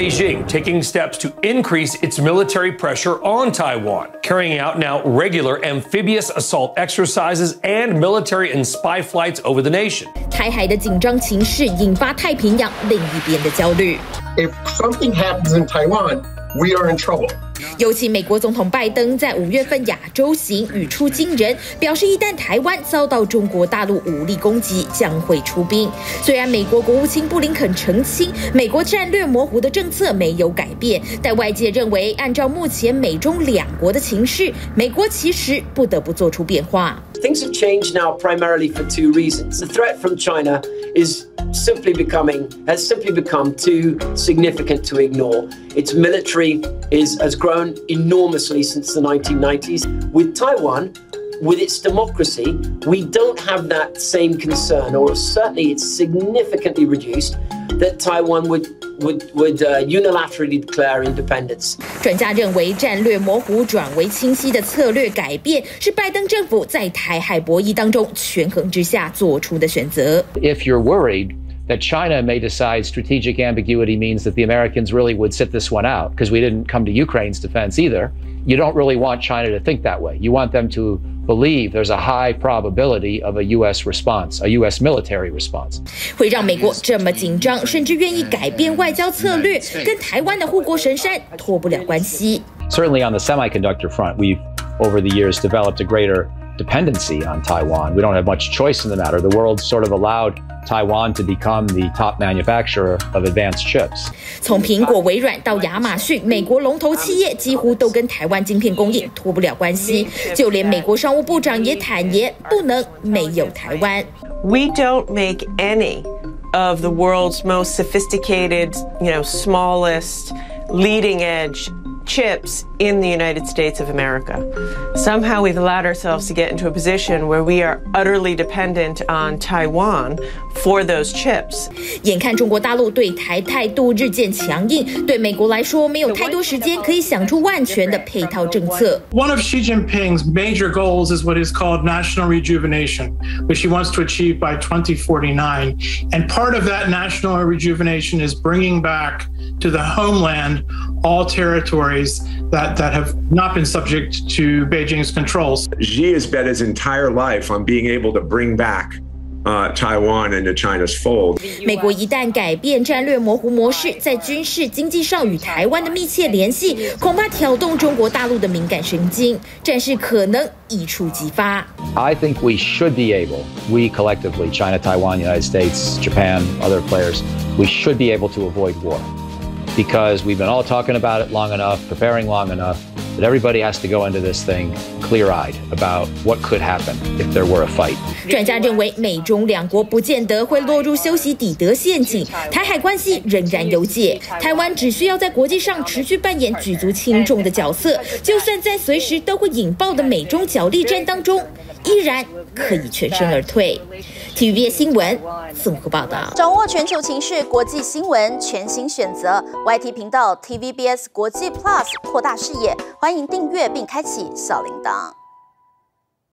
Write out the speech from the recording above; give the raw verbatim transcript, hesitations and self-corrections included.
Beijing taking steps to increase its military pressure on Taiwan, carrying out now regular amphibious assault exercises and military and spy flights over the nation. 台海的紧张情势引发太平洋另一边的焦虑。If something happens in Taiwan, we are in trouble. 尤其美国总统拜登在五月份亚洲行语出惊人，表示一旦台湾遭到中国大陆武力攻击，将会出兵。虽然美国国务卿布林肯澄清，美国战略模糊的政策没有改变，但外界认为，按照目前美中两国的情势，美国其实不得不做出变化。Things have changed now primarily for two reasons. The threat from China is simply becoming has simply become too significant to ignore. Its military is has grown enormously since the nineteen nineties. With Taiwan, with its democracy, we don't have that same concern, or certainly it's significantly reduced, that Taiwan would would would uh, unilaterally declare independence. 专家认为，战略模糊转为清晰的策略改变，是拜登政府在台海博弈当中权衡之下做出的选择。If you're worried that China may decide strategic ambiguity means that the Americans really would sit this one out, because we didn't come to Ukraine's defense either. You don't really want China to think that way. You want them to believe there's a high probability of a U S response, a U S military response. 会让美国这么紧张，甚至愿意改变外交策略，跟台湾的护国神山脱不了关系。Certainly on the semiconductor front, we've over the years developed a greater dependency on Taiwan. We don't have much choice in the matter. The world sort of allowed Taiwan to become the top manufacturer of advanced chips. 从苹果、微软到亚马逊，美国龙头企业几乎都跟台湾晶片供应脱不了关系。就连美国商务部长也坦言，不能没有台湾。We don't make any of the world's most sophisticated, you know, smallest, leading edge chips in the United States of America. Somehow we've allowed ourselves to get into a position where we are utterly dependent on Taiwan for those chips. 眼看中国大陆对台态度日渐强硬，对美国来说没有太多时间可以想出万全的配套政策。One of Xi Jinping's major goals is what is called national rejuvenation, which he wants to achieve by twenty forty-nine. And part of that national rejuvenation is bringing back to the homeland all territories that, that have not been subject to Beijing's controls. Xi has bet his entire life on being able to bring back Uh, Taiwan into China's fold. 美国一旦改变战略模糊模式，在军事、经济上与台湾的密切联系，恐怕挑动中国大陆的敏感神经，战事可能一触即发。I think we should be able, we collectively, China, Taiwan, United States, Japan, other players, we should be able to avoid war, because we've been all talking about it long enough, preparing long enough, that everybody has to go into this thing clear-eyed about what could happen if there were a fight. 专家认为，美中两国不见得会落入修昔底德陷阱，台海关系仍然有解。台湾只需要在国际上持续扮演举足轻重的角色，就算在随时都会引爆的美中角力战当中，依然可以全身而退。T V B S 新闻综合报道，掌握全球情势，国际新闻全新选择 Y T 频道 T V B S 国际 Plus 扩大视野。欢迎订阅并开启小铃铛。